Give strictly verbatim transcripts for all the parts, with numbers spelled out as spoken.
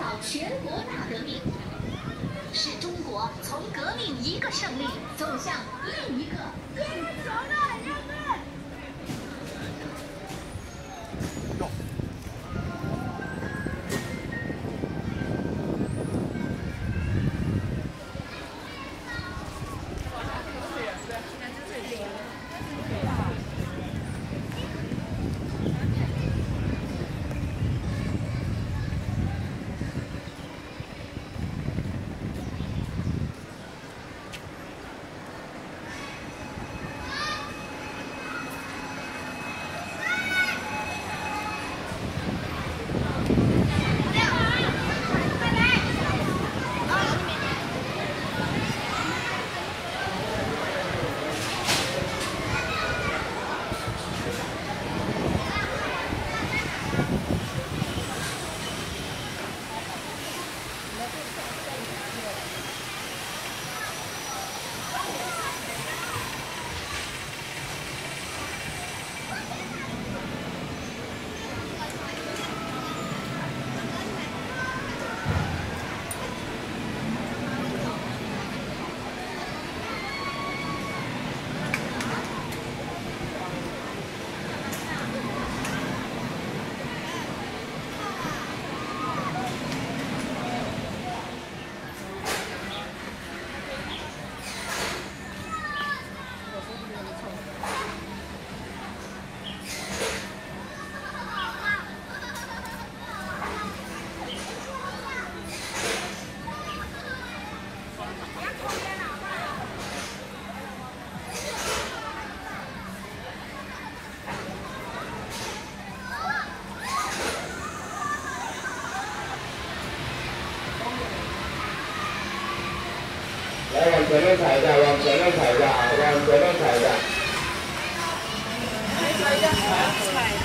往前面踩一下，往前面踩一下，往前面踩一下。踩一下，踩，踩，踩，踩，踩，踩。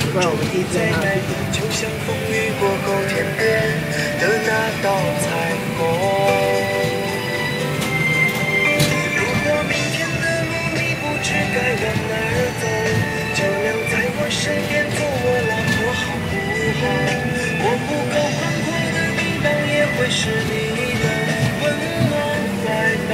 习惯我们一直在那里，就像风雨过后天边的那道彩虹。如果明天的路你不知该往哪儿走，就留在我身边做我老婆好不好？我不够宽阔的地方也会是你的温暖怀抱。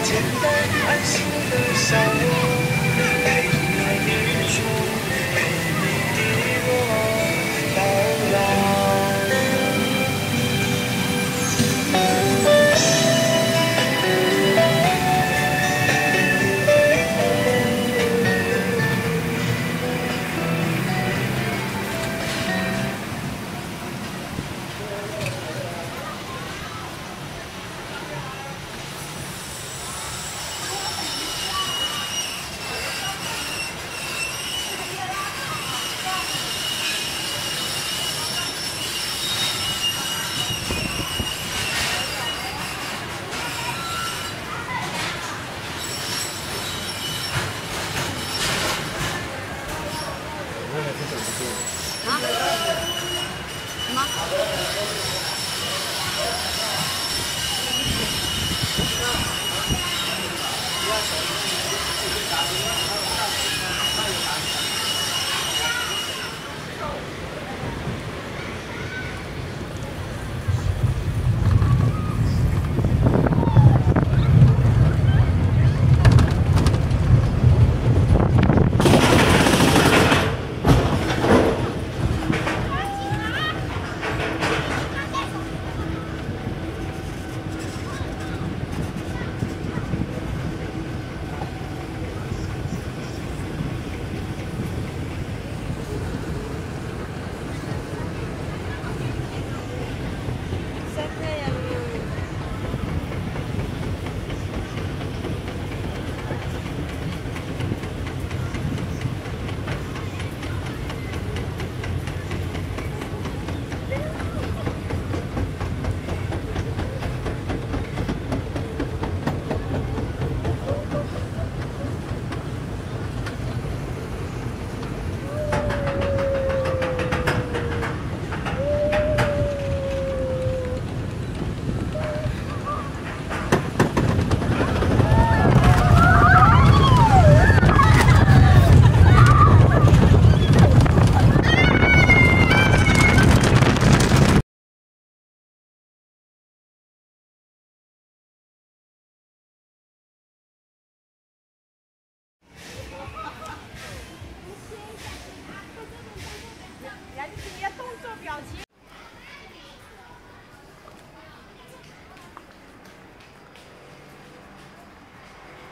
简单安心的笑容，陪你在雨中，陪你低落到老。啊？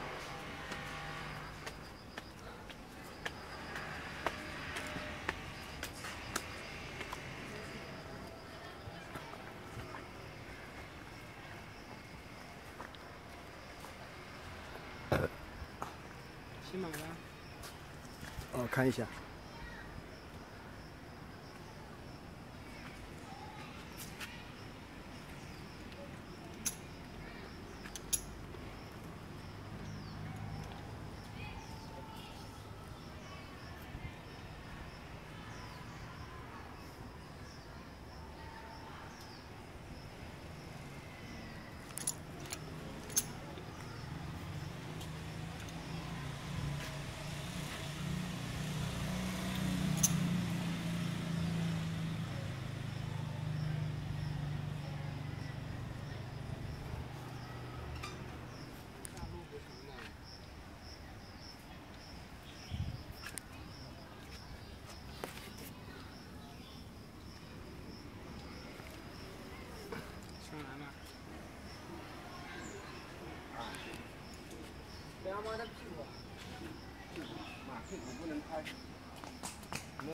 什么？新买的？哦，看一下。 他妈的屁股，屁股，马屁股不能拍，摸。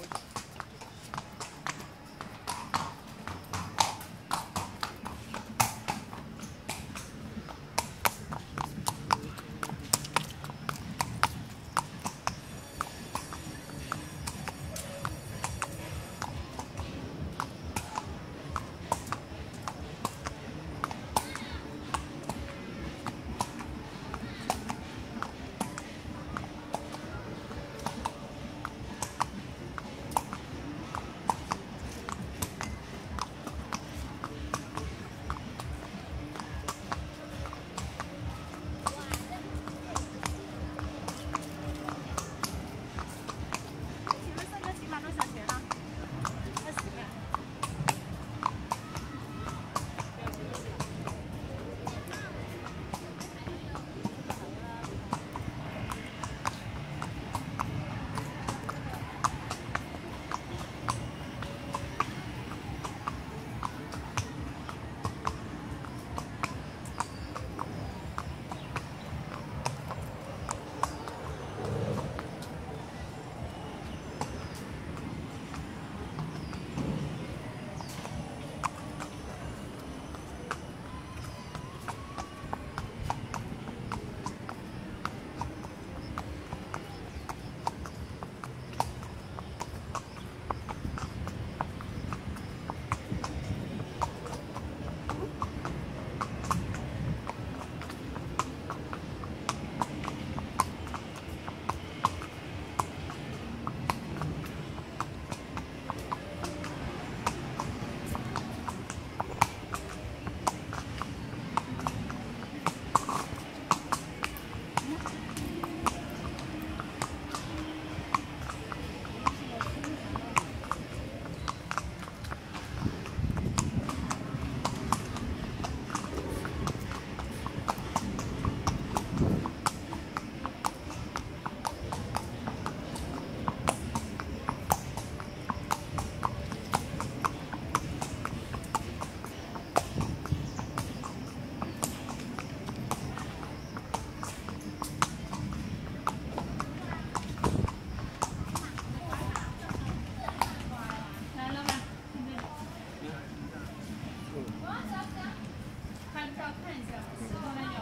看一下，希望有。